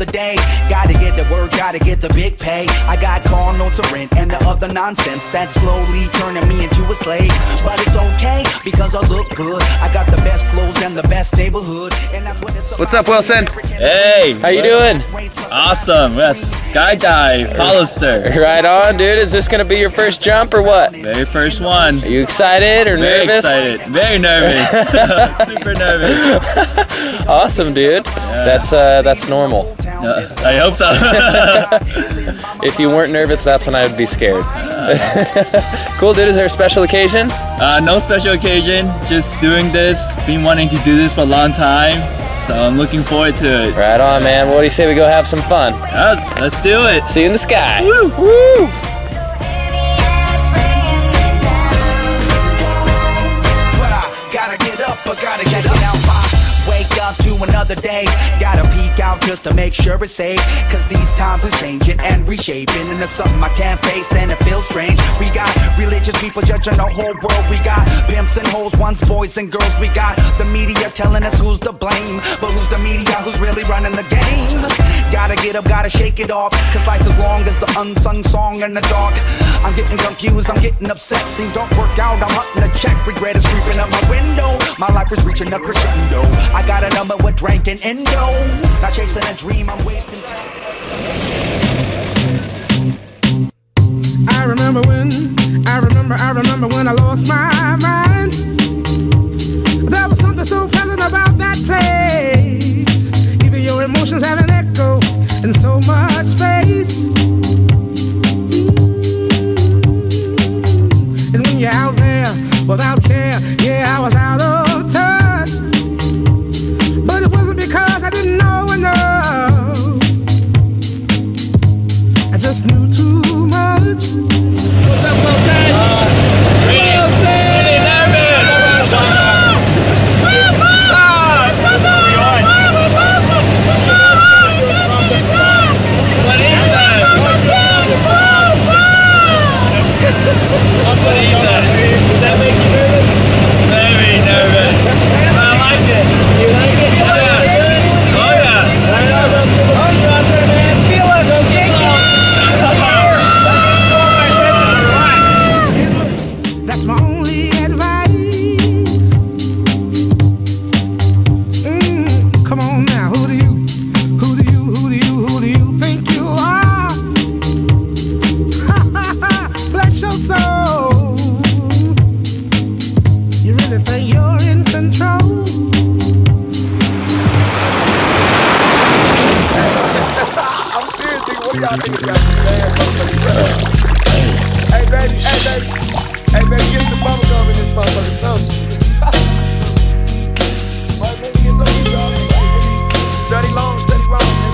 another day. Gotta get the work, gotta get the big pay. I got car, no to rent, and the other nonsense that's slowly turning me into a slave. But it's okay, because I look good. I got the best clothes and the best neighborhood. And that's what it's about. What's up, Wilson? Hey, how you doing? Awesome, yes. Skydive Hollister. Right on, dude. Is this gonna be your first jump or what? Very first one. Are you excited or nervous? Very excited. Very nervous. Super nervous. Awesome, dude. Yeah. That's normal. I hope so. If you weren't nervous, that's when I would be scared. Cool, dude. Is there a special occasion? No special occasion. Just doing this. Been wanting to do this for a long time. So I'm looking forward to it. Right on, man. What do you say we go have some fun? Let's do it. See you in the sky. Woo! Woo! To another day, gotta peek out just to make sure it's safe, cause these times are changing and reshaping into something I can't face, and it feels strange. We got religious people judging the whole world, we got pimps and hoes, ones boys and girls, we got the media telling us who's to blame, but who's the media, who's really running the game? Gotta get up, gotta shake it off, cause life is long as an unsung song in the dark. I'm getting confused, I'm getting upset, things don't work out, I'm hunting a check, regret is creeping up my window, my life is reaching a crescendo. I got a number with drank and endo, not chasing a dream, I'm wasting time. I remember when I lost my mind. There was something so pleasant about that place. Even your emotions have an echo in so much space. And when you're out there without care, yeah, I was out of. Hey, baby, get some bubblegum in this motherfucking soda. All right, baby, get some of y'all. Study long, study wrong, man.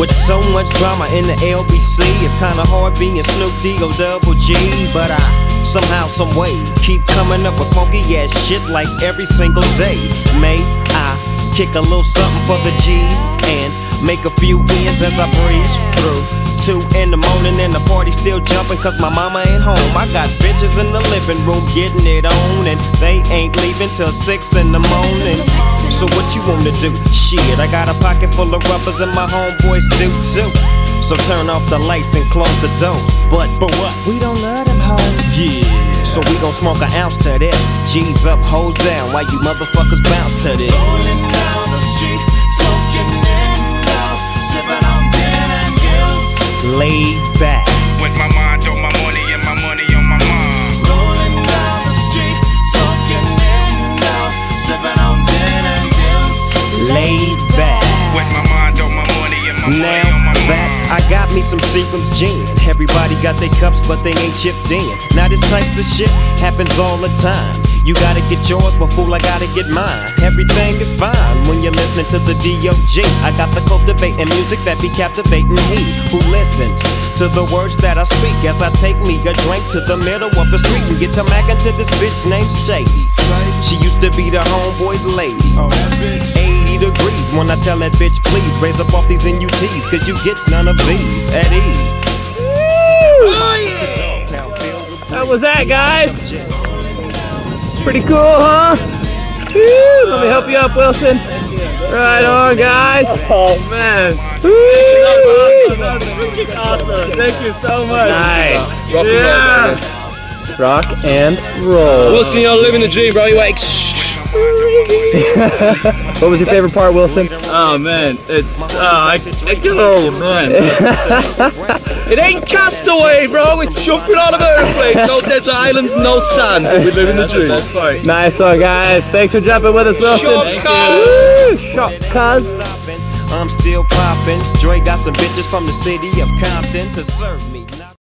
With so much drama in the LBC, it's kinda hard being Snoop D-O-double-G, but I somehow, someway, keep coming up with funky ass shit like every single day. May I kick a little something for the G's and make a few ends as I breeze through. 2 in the morning and the party still jumping cause my mama ain't home. I got bitches in the living room getting it on and they ain't leaving till 6 in the morning. So what you wanna do? Shit, I got a pocket full of rubbers and my homeboys do too. So turn off the lights and close the doors. But what? We don't love them hoes. Yeah. So we gon' smoke an ounce to this. G's up, hoes down. Why you motherfuckers bounce to this? Rolling down the street, smoking windows, sipping on gin and gills. Laid back. With my mind on my money and my money on my mind. Rolling down the street, smoking windows, sipping on gin and gills. Laid back. With my mind on my money and my money on my mind. I got me some Seagram's gin. Everybody got their cups, but they ain't chipped in. Now this type of shit happens all the time. You gotta get yours, but fool, I gotta get mine. Everything is fine when you're listening to the D.O.G. I got the cultivating music that be captivating he who listens to the words that I speak as I take me a drink to the middle of the street and get to mackin' to this bitch named Shady. She used to be the homeboy's lady. 80 degrees when I tell that bitch, please raise up off these NUTs, cause you get none of these at ease. Woo! Oh, yeah. That was that, guys. Pretty cool, huh? Woo, let me help you up, Wilson. Right on, guys. Oh, man. Woo. Awesome. Thank you so much. Nice. Yeah. Rock and roll. Wilson, you're living the dream, bro. You like. What was your favorite part, Wilson? Oh man, it's I get old, man. It ain't Castaway, bro. It's jumping out of airplanes. No desert islands, no sun. We live in the dream. Nice one, guys. Thanks for jumping with us, Wilson. Shot, cuz. I'm still popping. Dre got some bitches from the city of Compton to serve me.